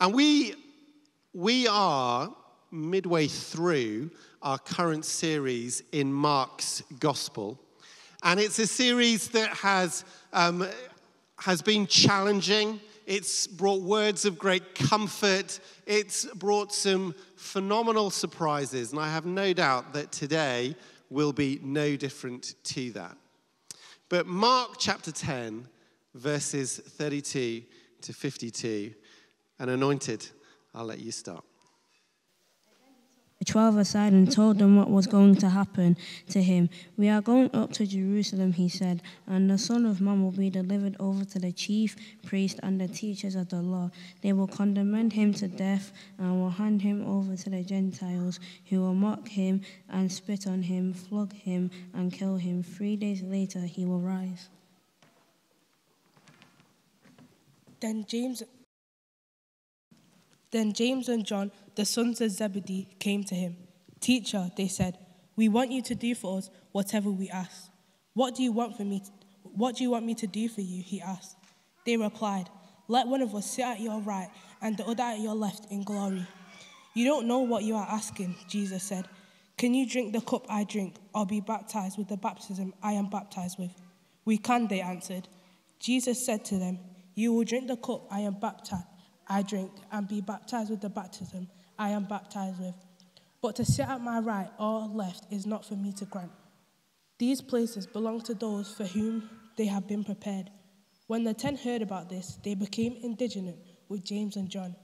And we are midway through our current series in Mark's Gospel. And it's a series that has been challenging. It's brought words of great comfort. It's brought some phenomenal surprises. And I have no doubt that today will be no different to that. But Mark chapter 10, verses 32 to 52, and anointed, I'll let you start. The 12 aside and told them what was going to happen to him. "We are going up to Jerusalem," he said, "and the Son of Man will be delivered over to the chief priests and the teachers of the law. They will condemn him to death and will hand him over to the Gentiles, who will mock him and spit on him, flog him and kill him. 3 days later he will rise." Then James and John, the sons of Zebedee, came to him. "Teacher," they said, "we want you to do for us whatever we ask." What do you want me to do for you?" he asked. They replied, "Let one of us sit at your right and the other at your left in glory." "You don't know what you are asking," Jesus said. "Can you drink the cup I drink or be baptized with the baptism I am baptized with?" "We can," they answered. Jesus said to them, "You will drink the cup I drink and be baptized with the baptism I am baptized with. But to sit at my right or left is not for me to grant. These places belong to those for whom they have been prepared." When the 10 heard about this, they became indignant with James and John.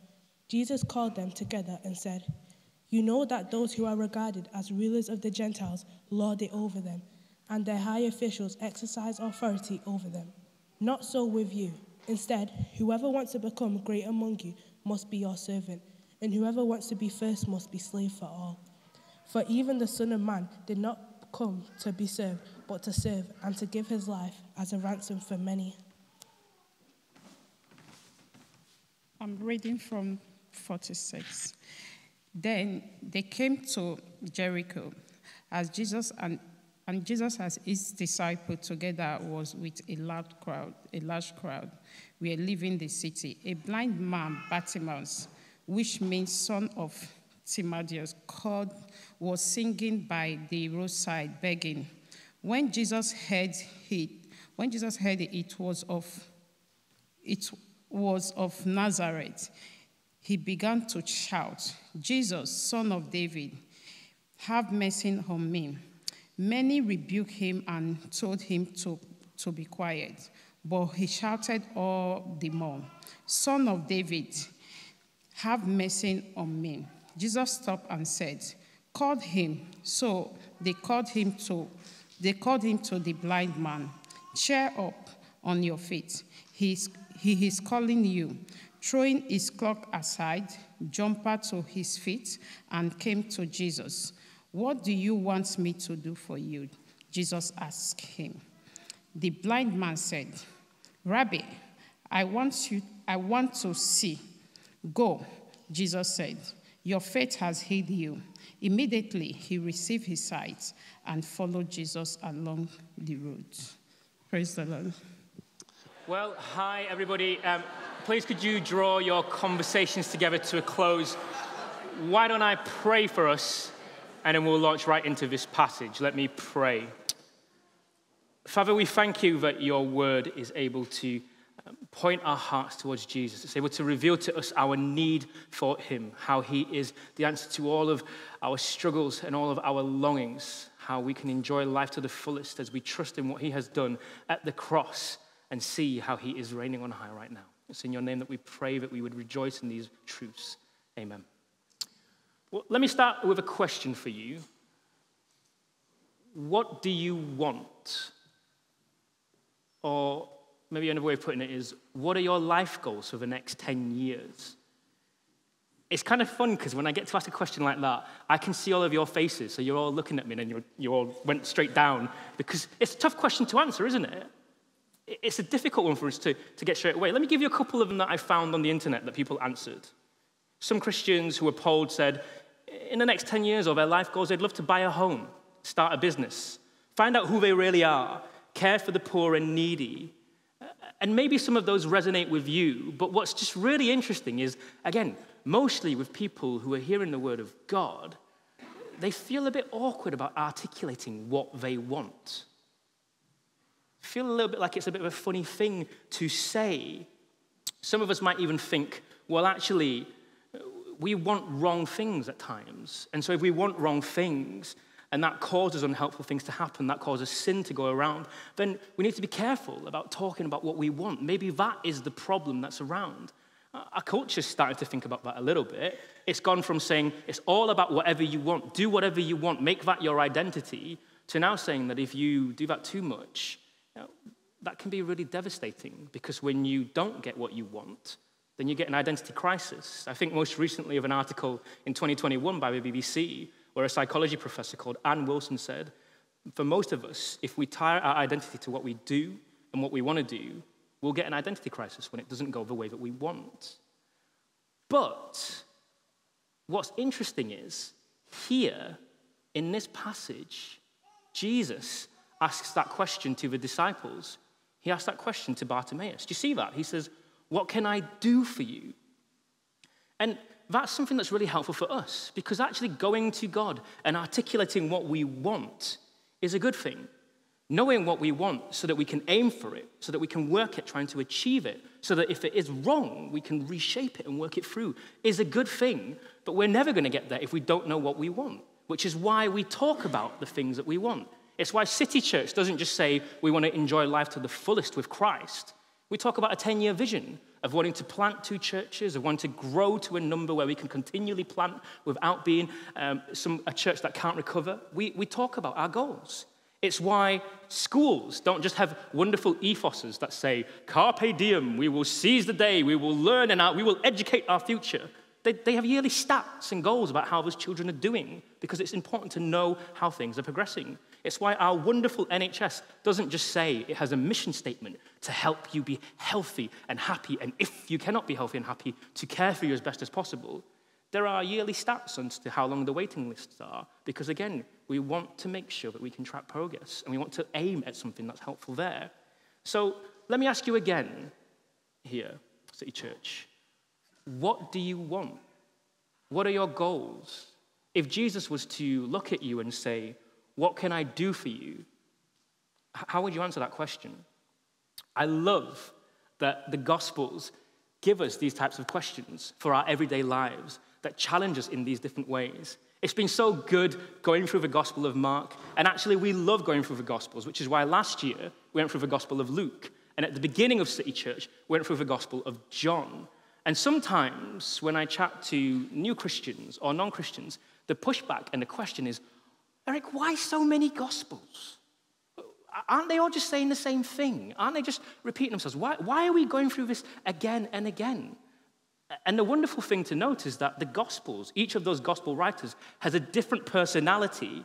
Jesus called them together and said, "You know that those who are regarded as rulers of the Gentiles lord it over them, and their high officials exercise authority over them. Not so with you. Instead, whoever wants to become great among you must be your servant, and whoever wants to be first must be slave for all. For even the Son of Man did not come to be served, but to serve and to give his life as a ransom for many." I'm reading from 46. Then they came to Jericho. And Jesus and his disciples together was with a large crowd. We are leaving the city. A blind man, Bartimaeus, which means son of Timaeus, was singing by the roadside begging. When Jesus heard it, it was of Nazareth. He began to shout, "Jesus, Son of David, have mercy on me." Many rebuked him and told him to be quiet, but he shouted all the more, "Son of David, have mercy on me." Jesus stopped and said, "Call him." So they called him to the blind man, "Cheer up, on your feet. He is calling you." Throwing his cloak aside, jumped to his feet and came to Jesus. "What do you want me to do for you?" Jesus asked him. The blind man said, "Rabbi, I want to see." "Go," Jesus said, "your faith has healed you." Immediately he received his sight and followed Jesus along the road. Praise the Lord. Well, hi everybody. Please could you draw your conversations together to a close? Why don't I pray for us? And then we'll launch right into this passage. Let me pray. Father, we thank you that your word is able to point our hearts towards Jesus. It's able to reveal to us our need for him, how he is the answer to all of our struggles and all of our longings, how we can enjoy life to the fullest as we trust in what he has done at the cross and see how he is reigning on high right now. It's in your name that we pray that we would rejoice in these truths. Amen. Well, let me start with a question for you. What do you want? Or maybe another way of putting it is, what are your life goals for the next 10 years? It's kind of fun because when I get to ask a question like that, I can see all of your faces. So you're all looking at me and you all went straight down because it's a tough question to answer, isn't it? It's a difficult one for us to get straight away. Let me give you a couple of them that I found on the internet that people answered. Some Christians who were polled said, in the next 10 years or their life goals, they'd love to buy a home, start a business, find out who they really are, care for the poor and needy, And maybe some of those resonate with you, but what's just really interesting is, again, mostly with people who are hearing the word of God, they feel a bit awkward about articulating what they want. Feel a little bit like it's a bit of a funny thing to say. Some of us might even think, well, actually, we want wrong things at times. And so if we want wrong things, and that causes unhelpful things to happen, that causes sin to go around, then we need to be careful about talking about what we want. Maybe that is the problem that's around. Our culture's starting to think about that a little bit. It's gone from saying it's all about whatever you want, do whatever you want, make that your identity, to now saying that if you do that too much, you know, that can be really devastating, because when you don't get what you want, then you get an identity crisis. I think most recently of an article in 2021 by the BBC, where a psychology professor called Ann Wilson said, for most of us, if we tie our identity to what we do and what we want to do, we'll get an identity crisis when it doesn't go the way that we want. But what's interesting is, here, in this passage, Jesus asks that question to the disciples. He asks that question to Bartimaeus. Do you see that? He says, what can I do for you? And that's something that's really helpful for us, because actually going to God and articulating what we want is a good thing. Knowing what we want so that we can aim for it, so that we can work at trying to achieve it, so that if it is wrong, we can reshape it and work it through, is a good thing. But we're never going to get there if we don't know what we want, which is why we talk about the things that we want. It's why City Church doesn't just say we want to enjoy life to the fullest with Christ. We talk about a 10-year vision of wanting to plant 2 churches, of wanting to grow to a number where we can continually plant without being a church that can't recover. We talk about our goals. It's why schools don't just have wonderful ethoses that say, carpe diem, we will seize the day, we will learn and we will educate our future. They have yearly stats and goals about how those children are doing, because it's important to know how things are progressing. It's why our wonderful NHS doesn't just say it has a mission statement to help you be healthy and happy, and if you cannot be healthy and happy, to care for you as best as possible. There are yearly stats as to how long the waiting lists are, because, again, we want to make sure that we can track progress, and we want to aim at something that's helpful there. So let me ask you again here, City Church, what do you want? What are your goals? If Jesus was to look at you and say, what can I do for you? How would you answer that question? I love that the Gospels give us these types of questions for our everyday lives that challenge us in these different ways. It's been so good going through the Gospel of Mark, and actually we love going through the Gospels, which is why last year we went through the Gospel of Luke, and at the beginning of City Church, we went through the Gospel of John. And sometimes when I chat to new Christians or non-Christians, the pushback and the question is, Eric, why so many Gospels? Aren't they all just saying the same thing? Aren't they just repeating themselves? Why are we going through this again and again? And the wonderful thing to note is that the Gospels, each of those Gospel writers, has a different personality,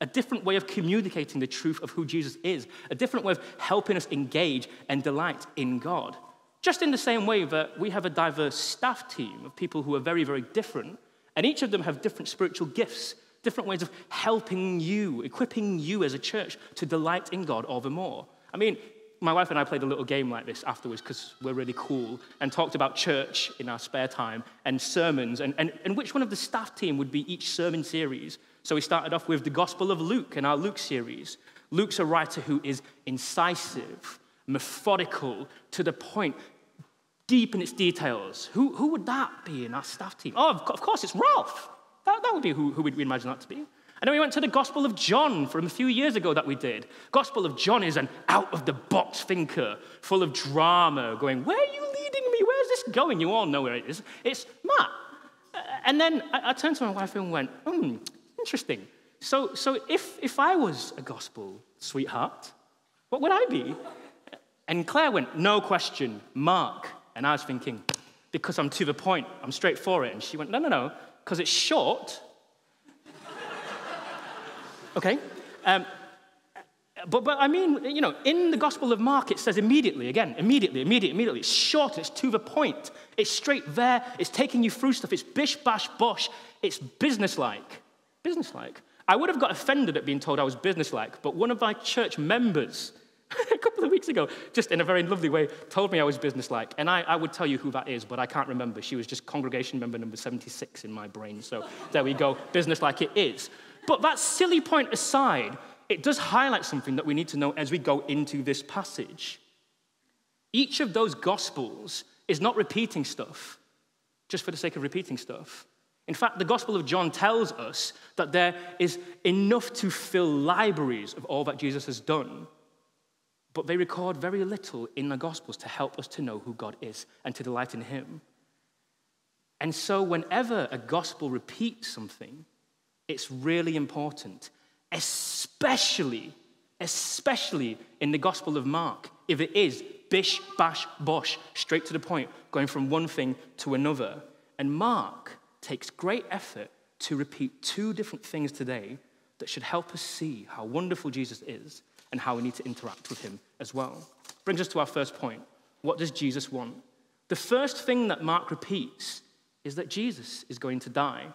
a different way of communicating the truth of who Jesus is, a different way of helping us engage and delight in God. Just in the same way that we have a diverse staff team of people who are very, very different, and each of them have different spiritual gifts, different ways of helping you, equipping you as a church to delight in God all the more. I mean, my wife and I played a little game like this afterwards because we're really cool, and talked about church in our spare time and sermons and which one of the staff team would be each sermon series. So we started off with the Gospel of Luke and our Luke series. Luke's a writer who is incisive, methodical, to the point, deep in its details. Who would that be in our staff team? Oh, of course, it's Ralph. That would be who we'd imagine that to be. And then we went to the Gospel of John from a few years ago that we did. Gospel of John is an out-of-the-box thinker, full of drama, going, where are you leading me? Where's this going? You all know where it is. It's Matt. And then I turned to my wife and went, interesting. So if I was a gospel sweetheart, what would I be? And Claire went, no question, Mark. And I was thinking, because I'm to the point, I'm straight for it. And she went, no, because it's short. Okay. But I mean, you know, in the Gospel of Mark, it says immediately. It's short, it's to the point. It's straight there. It's taking you through stuff. It's bish, bash, bosh. It's businesslike. Businesslike. I would have got offended at being told I was businesslike, but one of my church members a couple of weeks ago, just in a very lovely way, told me I was businesslike. And I would tell you who that is, but I can't remember. She was just congregation member number 76 in my brain. So there we go, businesslike it is. But that silly point aside, it does highlight something that we need to know as we go into this passage. Each of those Gospels is not repeating stuff just for the sake of repeating stuff. In fact, the Gospel of John tells us that there is enough to fill libraries of all that Jesus has done, but they record very little in the Gospels to help us to know who God is and to delight in him. And so whenever a Gospel repeats something, it's really important, especially in the Gospel of Mark, if it is bish, bash, bosh, straight to the point, going from one thing to another. And Mark takes great effort to repeat two different things today that should help us see how wonderful Jesus is and how we need to interact with him as well. Brings us to our first point. What does Jesus want? The first thing that Mark repeats is that Jesus is going to die.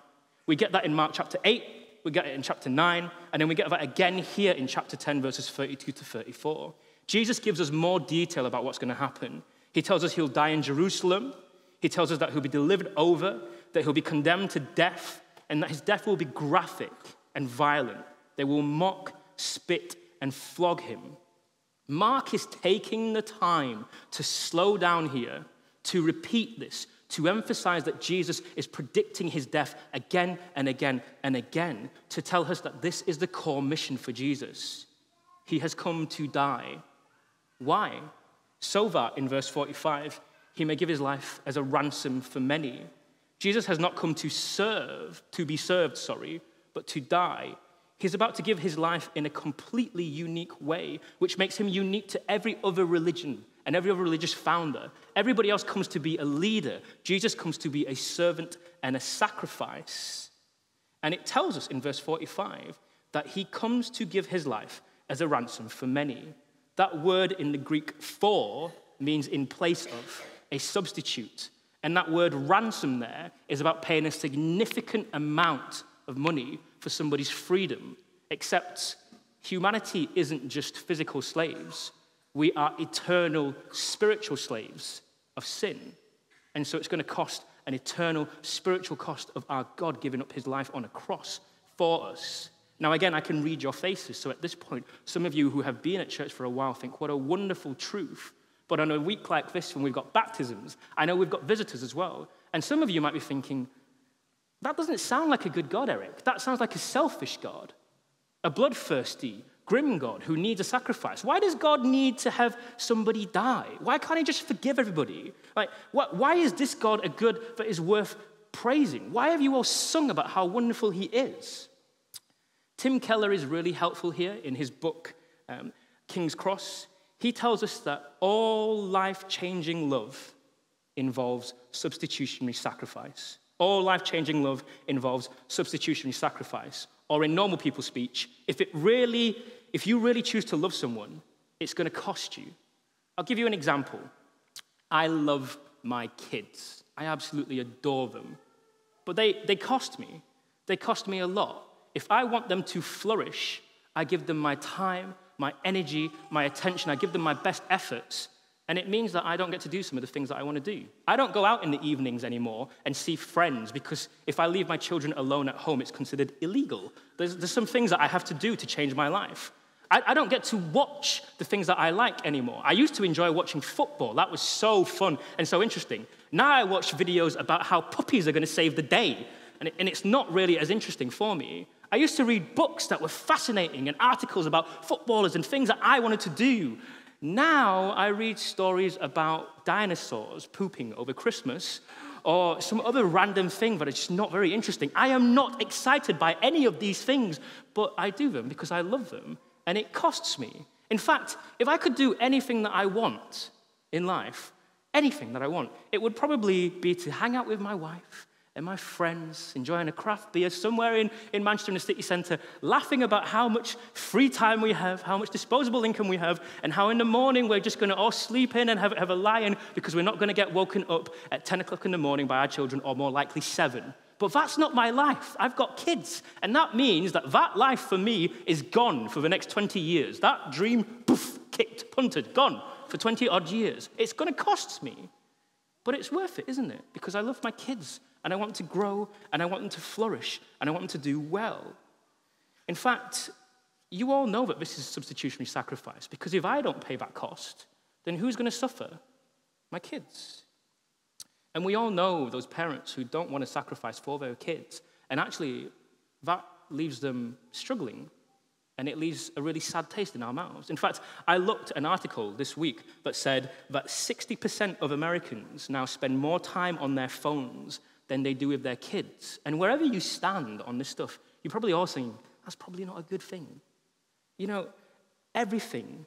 We get that in Mark chapter 8, we get it in chapter 9, and then we get that again here in chapter 10, verses 32 to 34. Jesus gives us more detail about what's going to happen. He tells us he'll die in Jerusalem. He tells us that he'll be delivered over, that he'll be condemned to death, and that his death will be graphic and violent. They will mock, spit, and flog him. Mark is taking the time to slow down here, to repeat this, to emphasize that Jesus is predicting his death again and again and again, to tell us that this is the core mission for Jesus. He has come to die. Why? So that, in verse 45, he may give his life as a ransom for many. Jesus has not come to be served, but to die. He's about to give his life in a completely unique way, which makes him unique to every other religion and every other religious founder. Everybody else comes to be a leader. Jesus comes to be a servant and a sacrifice. And it tells us in verse 45 that he comes to give his life as a ransom for many. That word in the Greek for means in place of, a substitute. And that word ransom there is about paying a significant amount of money for somebody's freedom, except humanity isn't just physical slaves. We are eternal spiritual slaves of sin. And so it's going to cost an eternal spiritual cost of our God giving up his life on a cross for us. Now, again, I can read your faces. So at this point, some of you who have been at church for a while think, what a wonderful truth. But on a week like this, when we've got baptisms, I know we've got visitors as well. And some of you might be thinking, that doesn't sound like a good God, Eric. That sounds like a selfish God, a bloodthirsty, grim God who needs a sacrifice. Why does God need to have somebody die? Why can't he just forgive everybody? Like, why is this God a good that is worth praising? Why have you all sung about how wonderful he is? Tim Keller is really helpful here in his book, King's Cross. He tells us that all life-changing love involves substitutionary sacrifice. All life-changing love involves substitutionary sacrifice. Or in normal people's speech, if you really choose to love someone, it's going to cost you. I'll give you an example. I love my kids. I absolutely adore them. But they cost me. They cost me a lot. If I want them to flourish, I give them my time, my energy, my attention. I give them my best efforts. And it means that I don't get to do some of the things that I want to do. I don't go out in the evenings anymore and see friends because if I leave my children alone at home, it's considered illegal. There's some things that I have to do to change my life. I don't get to watch the things that I like anymore. I used to enjoy watching football. That was so fun and so interesting. Now I watch videos about how puppies are going to save the day. And it's not really as interesting for me. I used to read books that were fascinating and articles about footballers and things that I wanted to do. Now I read stories about dinosaurs pooping over Christmas or some other random thing that is just not very interesting. I am not excited by any of these things, but I do them because I love them and it costs me. In fact, if I could do anything that I want in life, anything that I want, it would probably be to hang out with my wife and my friends, enjoying a craft beer somewhere in Manchester in the city centre, laughing about how much free time we have, how much disposable income we have, and how in the morning we're just going to all sleep in and have a lie-in because we're not going to get woken up at 10 o'clock in the morning by our children, or more likely 7. But that's not my life. I've got kids. And that means that life for me is gone for the next 20 years. That dream, poof, kicked, punted, gone for 20 odd years. It's going to cost me, but it's worth it, isn't it? Because I love my kids and I want them to grow and I want them to flourish and I want them to do well. In fact, you all know that this is substitutionary sacrifice, because if I don't pay that cost, then who's going to suffer? My kids. And we all know those parents who don't want to sacrifice for their kids, and actually that leaves them struggling, and it leaves a really sad taste in our mouths. In fact, I looked at an article this week that said that 60% of Americans now spend more time on their phones than they do with their kids. And wherever you stand on this stuff, you're probably all saying, that's probably not a good thing. You know, everything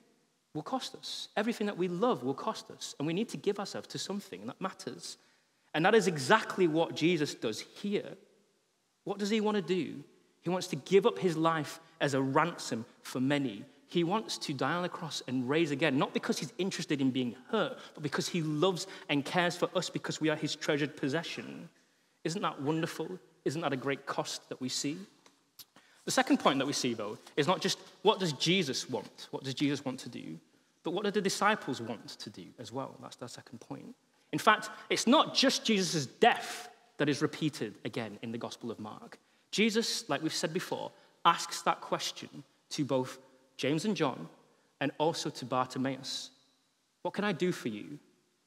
will cost us. Everything that we love will cost us, and we need to give ourselves to something that matters. And that is exactly what Jesus does here. What does he want to do? He wants to give up his life as a ransom for many. He wants to die on the cross and raise again, not because he's interested in being hurt, but because he loves and cares for us because we are his treasured possession. Isn't that wonderful? Isn't that a great cost that we see? The second point that we see, though, is not just what does Jesus want? What does Jesus want to do? But what do the disciples want to do as well? That's the second point. In fact, it's not just Jesus' death that is repeated again in the Gospel of Mark. Jesus, like we've said before, asks that question to both James and John and also to Bartimaeus. What can I do for you?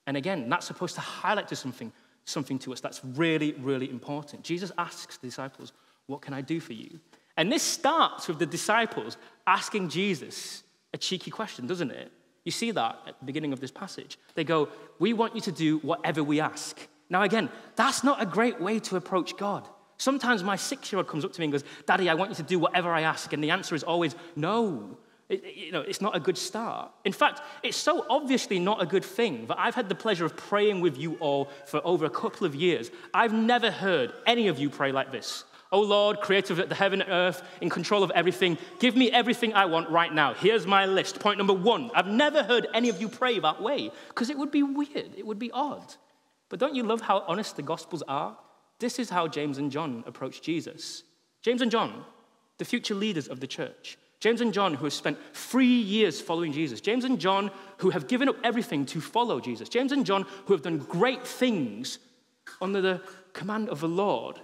And again, that's supposed to highlight to something to us that's really, really important. Jesus asks the disciples, what can I do for you? And this starts with the disciples asking Jesus a cheeky question, doesn't it? You see that at the beginning of this passage. They go, we want you to do whatever we ask. Now again, that's not a great way to approach God. Sometimes my 6-year-old comes up to me and goes, Daddy, I want you to do whatever I ask. And the answer is always, no. It's not a good start. In fact, it's so obviously not a good thing that I've had the pleasure of praying with you all for over a couple of years. I've never heard any of you pray like this. Oh Lord, creator of the heaven and earth, in control of everything, give me everything I want right now. Here's my list. Point number one. I've never heard any of you pray that way, because it would be weird. It would be odd. But don't you love how honest the Gospels are? This is how James and John approached Jesus. James and John, the future leaders of the church. James and John, who have spent 3 years following Jesus. James and John, who have given up everything to follow Jesus. James and John, who have done great things under the command of the Lord.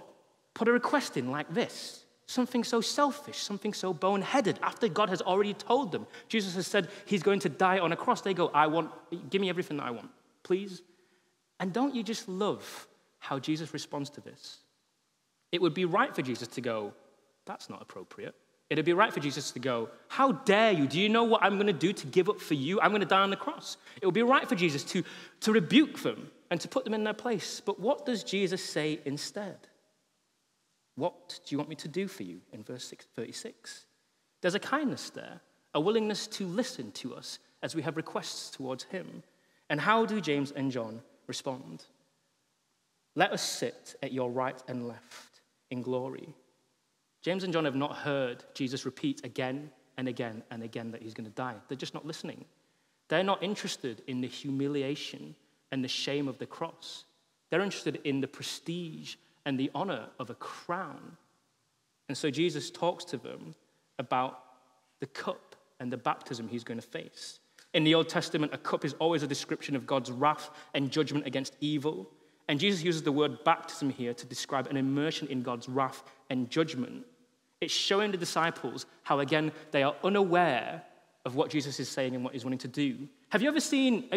Put a request in like this, something so selfish, something so boneheaded, after God has already told them. Jesus has said he's going to die on a cross. They go, give me everything that I want, please. And don't you just love how Jesus responds to this? It would be right for Jesus to go, that's not appropriate. It'd be right for Jesus to go, how dare you? Do you know what I'm going to do to give up for you? I'm going to die on the cross. It would be right for Jesus to rebuke them and to put them in their place. But what does Jesus say instead? What do you want me to do for you? In verse 36. There's a kindness there, a willingness to listen to us as we have requests towards him. And how do James and John respond? Let us sit at your right and left in glory. James and John have not heard Jesus repeat again and again and again that he's going to die. They're just not listening. They're not interested in the humiliation and the shame of the cross. They're interested in the prestige and the honor of a crown. And so Jesus talks to them about the cup and the baptism he's going to face. In the Old Testament, a cup is always a description of God's wrath and judgment against evil. And Jesus uses the word baptism here to describe an immersion in God's wrath and judgment. It's showing the disciples how, again, they are unaware of what Jesus is saying and what he's wanting to do. Have you ever seen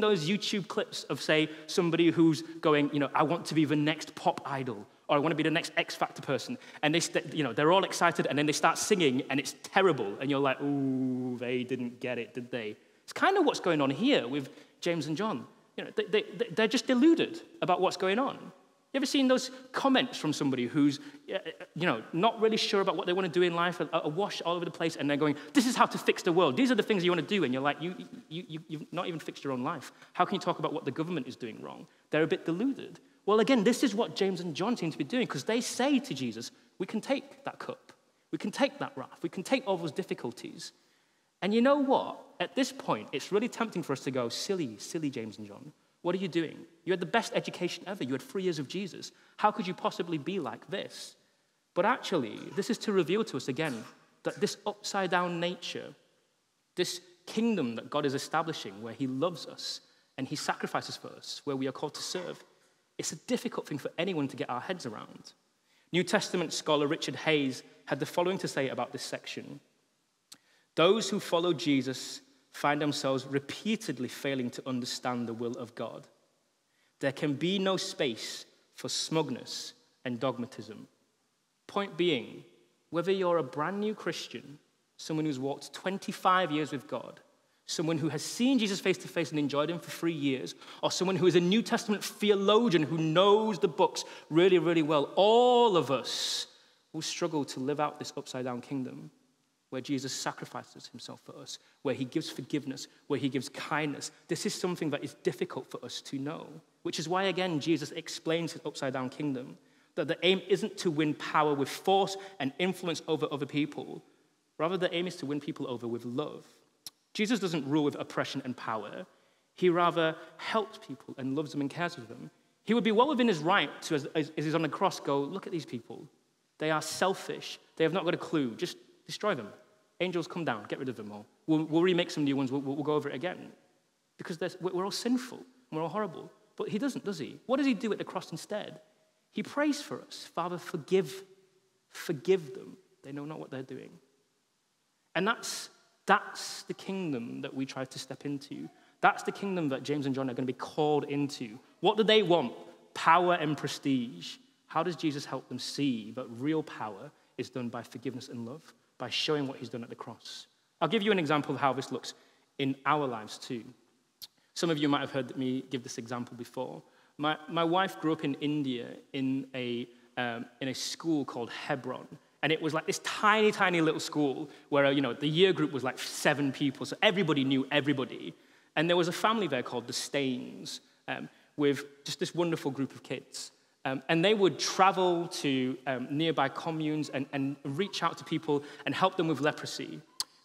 those YouTube clips of, say, somebody who's going, I want to be the next pop idol, or I want to be the next X Factor person, and they're all excited, and then they start singing, and it's terrible, and you're like, ooh, they didn't get it, did they? It's kind of what's going on here with James and John. They're just deluded about what's going on. You ever seen those comments from somebody who's, not really sure about what they want to do in life, awash all over the place, and they're going, this is how to fix the world. These are the things you want to do. And you're like, you've not even fixed your own life. How can you talk about what the government is doing wrong? They're a bit deluded. Well, again, this is what James and John seem to be doing, because they say to Jesus, we can take that cup. We can take that wrath. We can take all those difficulties. And you know what? At this point, it's really tempting for us to go, silly James and John. What are you doing? You had the best education ever. You had 3 years of Jesus. How could you possibly be like this? But actually, this is to reveal to us again that this upside-down nature, this kingdom that God is establishing, where he loves us and he sacrifices for us, where we are called to serve, it's a difficult thing for anyone to get our heads around. New Testament scholar Richard Hayes had the following to say about this section. Those who follow Jesus find themselves repeatedly failing to understand the will of God. There can be no space for smugness and dogmatism. Point being, whether you're a brand new Christian, someone who's walked 25 years with God, someone who has seen Jesus face to face and enjoyed him for 3 years, or someone who is a New Testament theologian who knows the books really, really well, all of us will struggle to live out this upside-down kingdom where Jesus sacrifices himself for us, where he gives forgiveness, where he gives kindness. This is something that is difficult for us to know, which is why, again, Jesus explains his upside-down kingdom, that the aim isn't to win power with force and influence over other people. Rather, the aim is to win people over with love. Jesus doesn't rule with oppression and power. He rather helps people and loves them and cares for them. He would be well within his right to, as he's on the cross, go, look at these people. They are selfish. They have not got a clue. Just destroy them. Angels, come down. Get rid of them all. We'll remake some new ones. We'll go over it again. Because we're all sinful. We're all horrible. But he doesn't, does he? What does he do at the cross instead? He prays for us. Father, forgive them. They know not what they're doing. And that's the kingdom that we try to step into. That's the kingdom that James and John are going to be called into. What do they want? Power and prestige. How does Jesus help them see that real power is done by forgiveness and love, by showing what he's done at the cross? I'll give you an example of how this looks in our lives too. Some of you might have heard me give this example before. My wife grew up in India in a school called Hebron. And it was like this tiny, tiny little school where, the year group was like 7 people. So everybody knew everybody. And there was a family there called the Staines with just this wonderful group of kids. And they would travel to nearby communes and reach out to people and help them with leprosy.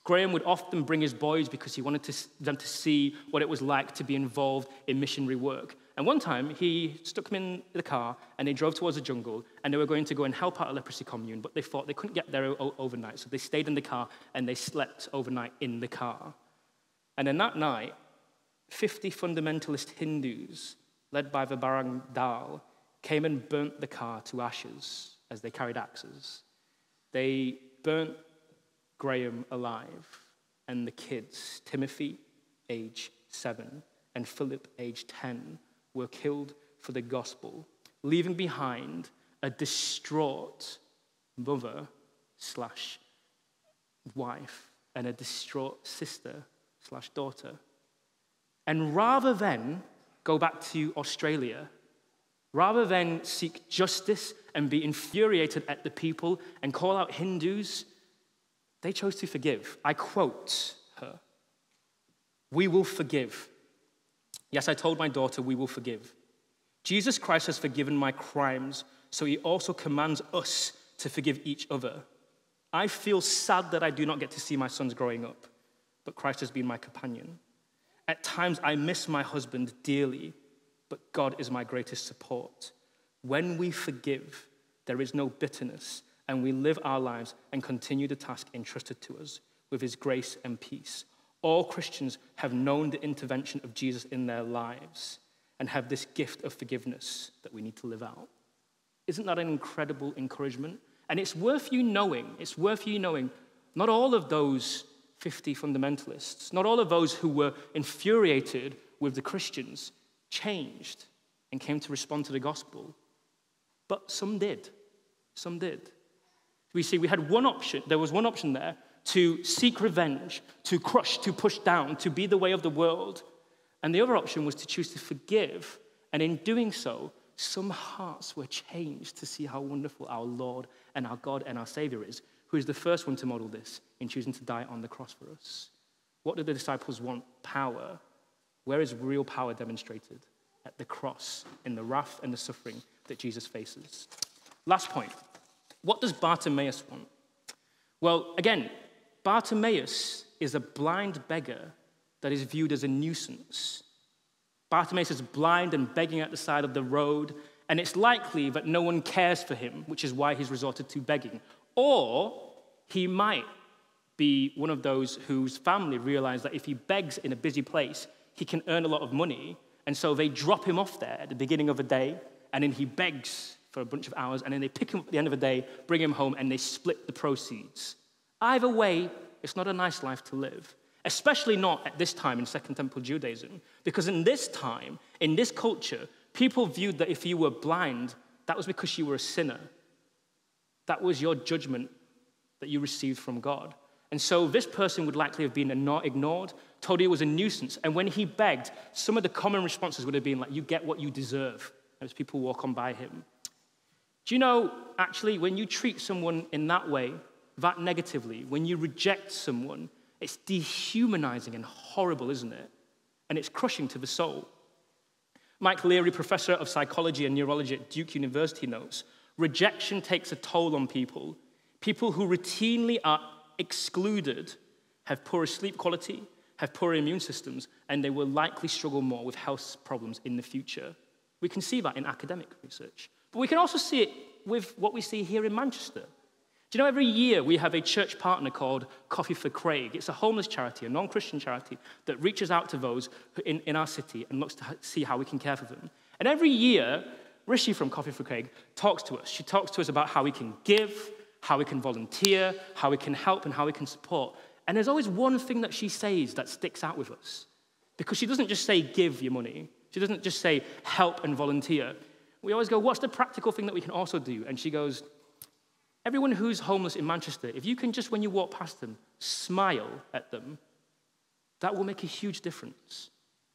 Graham would often bring his boys because he wanted them to see what it was like to be involved in missionary work. And one time, he stuck them in the car, and they drove towards the jungle, and they were going to go and help out a leprosy commune, but they thought they couldn't get there overnight, so they stayed in the car, and they slept overnight in the car. And then that night, 50 fundamentalist Hindus, led by the Barang Dal, came and burnt the car to ashes as they carried axes. They burnt Graham alive, and the kids, Timothy, age 7, and Philip, age 10, were killed for the gospel, leaving behind a distraught mother/wife and a distraught sister/daughter. And rather than go back to Australia, rather than seek justice and be infuriated at the people and call out Hindus, they chose to forgive. I quote her, "We will forgive. Yes, I told my daughter, we will forgive. Jesus Christ has forgiven my crimes, so he also commands us to forgive each other. I feel sad that I do not get to see my sons growing up, but Christ has been my companion. At times, I miss my husband dearly, but God is my greatest support. When we forgive, there is no bitterness, and we live our lives and continue the task entrusted to us with his grace and peace. All Christians have known the intervention of Jesus in their lives and have this gift of forgiveness that we need to live out." Isn't that an incredible encouragement? And it's worth you knowing, not all of those 50 fundamentalists, not all of those who were infuriated with the Christians changed and came to respond to the gospel. But some did. Some did. We see we had one option. There was one option there, to seek revenge, to crush, to push down, to be the way of the world. And the other option was to choose to forgive. And in doing so, some hearts were changed to see how wonderful our Lord and our God and our Savior is, who is the first one to model this in choosing to die on the cross for us. What did the disciples want? Power. Where is real power demonstrated? At the cross, in the wrath and the suffering that Jesus faces. Last point. What does Bartimaeus want? Well, again, Bartimaeus is a blind beggar that is viewed as a nuisance. Bartimaeus is blind and begging at the side of the road, and it's likely that no one cares for him, which is why he's resorted to begging. Or he might be one of those whose family realize that if he begs in a busy place, he can earn a lot of money. And so they drop him off there at the beginning of the day, and then he begs for a bunch of hours, and then they pick him up at the end of the day, bring him home, and they split the proceeds. Either way, it's not a nice life to live, especially not at this time in Second Temple Judaism, because in this time, in this culture, people viewed that if you were blind, that was because you were a sinner. That was your judgment that you received from God. And so this person would likely have been ignored, told he was a nuisance. And when he begged, some of the common responses would have been like, you get what you deserve, as people walk on by him. Do you know, actually, when you treat someone in that way, that negatively, when you reject someone, it's dehumanizing and horrible, isn't it? And it's crushing to the soul. Mike Leary, professor of psychology and neurology at Duke University, notes, rejection takes a toll on people. People who routinely are excluded have poorer sleep quality, have poorer immune systems, and they will likely struggle more with health problems in the future. We can see that in academic research. But we can also see it with what we see here in Manchester. Do you know, every year we have a church partner called Coffee for Craig. It's a homeless charity, a non-Christian charity, that reaches out to those in our city and looks to see how we can care for them. And every year, Rishi from Coffee for Craig talks to us. She talks to us about how we can give, how we can volunteer, how we can help, and how we can support. And there's always one thing that she says that sticks out with us, because she doesn't just say, give your money. She doesn't just say, help and volunteer. We always go, what's the practical thing that we can also do? And she goes, everyone who's homeless in Manchester, if you can just, when you walk past them, smile at them, that will make a huge difference.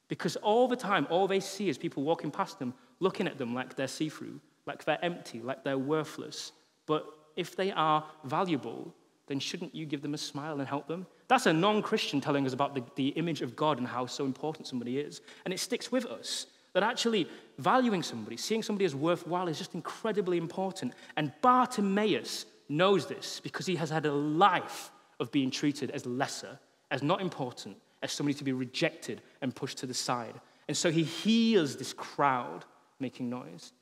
Because all the time, all they see is people walking past them, looking at them like they're see-through, like they're empty, like they're worthless. But if they are valuable, then shouldn't you give them a smile and help them? That's a non-Christian telling us about the image of God and how so important somebody is. And it sticks with us. That actually valuing somebody, seeing somebody as worthwhile is just incredibly important. And Bartimaeus knows this because he has had a life of being treated as lesser, as not important, as somebody to be rejected and pushed to the side. And so he hears this crowd making noise.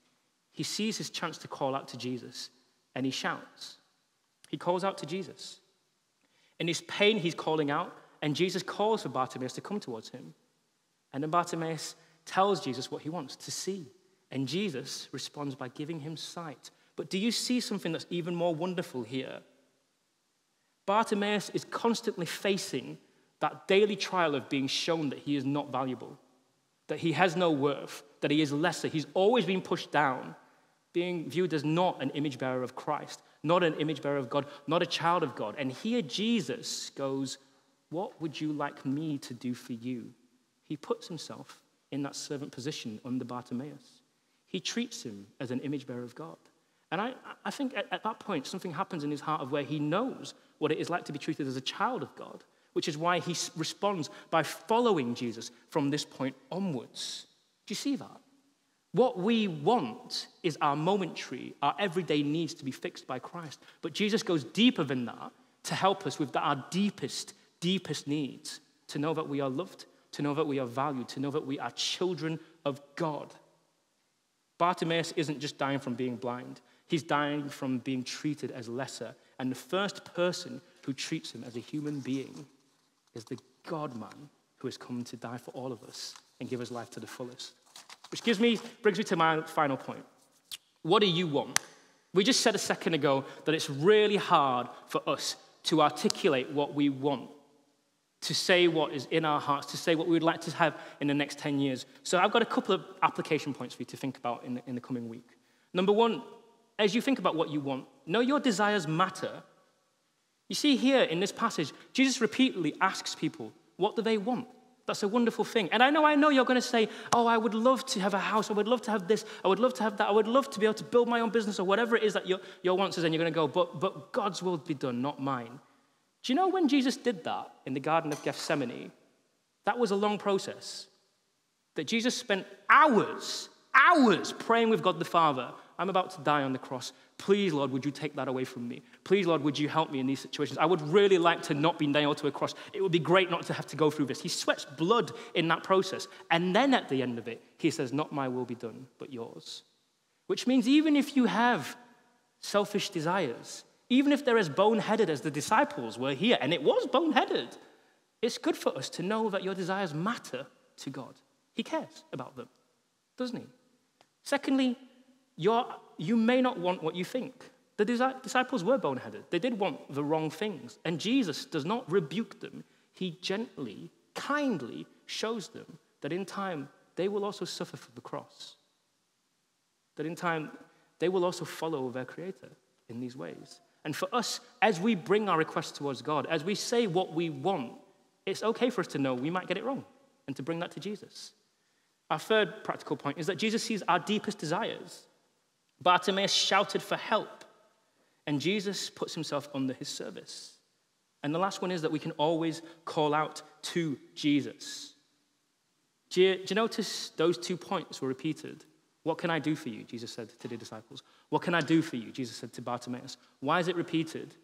He sees his chance to call out to Jesus, and he shouts. He calls out to Jesus. In his pain, he's calling out, and Jesus calls for Bartimaeus to come towards him. And then Bartimaeus tells Jesus what he wants to see. And Jesus responds by giving him sight. But do you see something that's even more wonderful here? Bartimaeus is constantly facing that daily trial of being shown that he is not valuable, that he has no worth, that he is lesser. He's always been pushed down, being viewed as not an image bearer of Christ, not an image bearer of God, not a child of God. And here Jesus goes, what would you like me to do for you? He puts himself in that servant position under Bartimaeus. He treats him as an image bearer of God. And I think at that point, something happens in his heart of where he knows what it is like to be treated as a child of God, which is why he responds by following Jesus from this point onwards. Do you see that? What we want is our momentary, our everyday needs to be fixed by Christ. But Jesus goes deeper than that to help us with our deepest, deepest needs, to know that we are loved, to know that we are valued, to know that we are children of God. Bartimaeus isn't just dying from being blind. He's dying from being treated as lesser. And the first person who treats him as a human being is the God-man who has come to die for all of us and give us life to the fullest. Which brings me to my final point. What do you want? We just said a second ago that it's really hard for us to articulate what we want, to say what is in our hearts, to say what we would like to have in the next 10 years. So I've got a couple of application points for you to think about in the coming week. Number one, as you think about what you want, know your desires matter. You see here in this passage, Jesus repeatedly asks people, what do they want? That's a wonderful thing. And I know you're going to say, oh, I would love to have a house. I would love to have this. I would love to have that. I would love to be able to build my own business or whatever it is that your wants is. And you're going to go, but God's will be done, not mine. Do you know when Jesus did that in the Garden of Gethsemane, that was a long process, that Jesus spent hours praying with God the Father. I'm about to die on the cross. Please, Lord, would you take that away from me? Please, Lord, would you help me in these situations? I would really like to not be nailed to a cross. It would be great not to have to go through this. He sweats blood in that process. And then at the end of it, he says, not my will be done, but yours. Which means even if you have selfish desires, Even if they're as boneheaded as the disciples were here, and it was boneheaded, it's good for us to know that your desires matter to God. He cares about them, doesn't he? Secondly, you may not want what you think. The disciples were boneheaded. They did want the wrong things. And Jesus does not rebuke them. He gently, kindly shows them that in time, they will also suffer for the cross. That in time, they will also follow their Creator in these ways. And for us, as we bring our requests towards God, as we say what we want, it's okay for us to know we might get it wrong and to bring that to Jesus. Our third practical point is that Jesus sees our deepest desires. Bartimaeus shouted for help, and Jesus puts himself under his service. And the last one is that we can always call out to Jesus. Do you notice those 2 points were repeated? What can I do for you, Jesus said to the disciples. What can I do for you, Jesus said to Bartimaeus. Why is it repeated?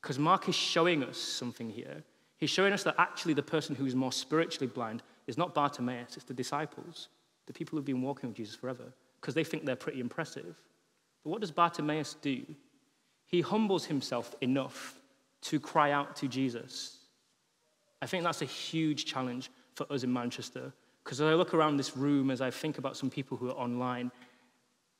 Because Mark is showing us something here. He's showing us that actually the person who is more spiritually blind is not Bartimaeus, it's the disciples, the people who've been walking with Jesus forever, because they think they're pretty impressive. But what does Bartimaeus do? He humbles himself enough to cry out to Jesus. I think that's a huge challenge for us in Manchester, because as I look around this room, as I think about some people who are online,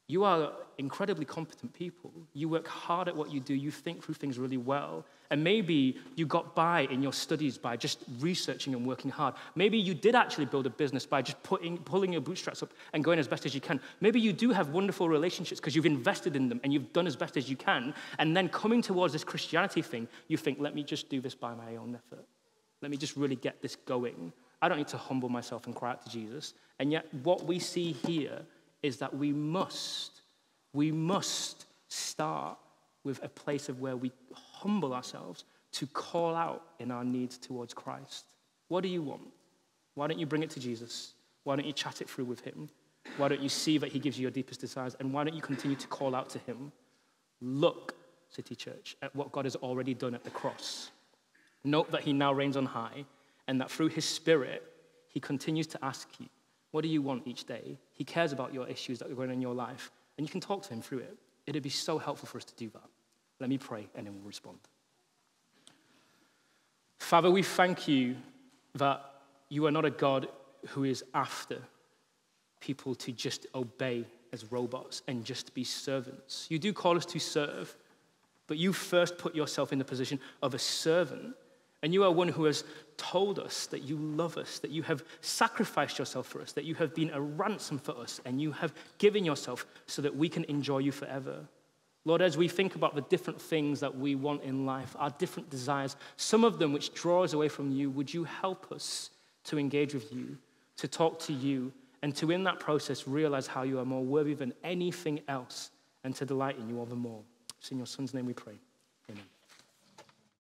you are incredibly competent people. You work hard at what you do. You think through things really well. And maybe you got by in your studies by just researching and working hard. Maybe you did actually build a business by just pulling your bootstraps up and going as best as you can. Maybe you do have wonderful relationships because you've invested in them and you've done as best as you can. And then coming towards this Christianity thing, you think, let me just do this by my own effort. Let me just really get this going. I don't need to humble myself and cry out to Jesus. And yet what we see here is that we must start with a place of where we humble ourselves to call out in our needs towards Christ. What do you want? Why don't you bring it to Jesus? Why don't you chat it through with him? Why don't you see that he gives you your deepest desires? And why don't you continue to call out to him? Look, City Church, at what God has already done at the cross. Note that he now reigns on high and that through his Spirit, he continues to ask you, what do you want each day? He cares about your issues that are going on in your life, and you can talk to him through it. It'd be so helpful for us to do that. Let me pray, and then we'll respond. Father, we thank you that you are not a God who is after people to just obey as robots and just be servants. You do call us to serve, but you first put yourself in the position of a servant. And you are one who has told us that you love us, that you have sacrificed yourself for us, that you have been a ransom for us, and you have given yourself so that we can enjoy you forever. Lord, as we think about the different things that we want in life, our different desires, some of them which draw us away from you, would you help us to engage with you, to talk to you, and to in that process realize how you are more worthy than anything else and to delight in you all the more. It's in your Son's name we pray. Amen.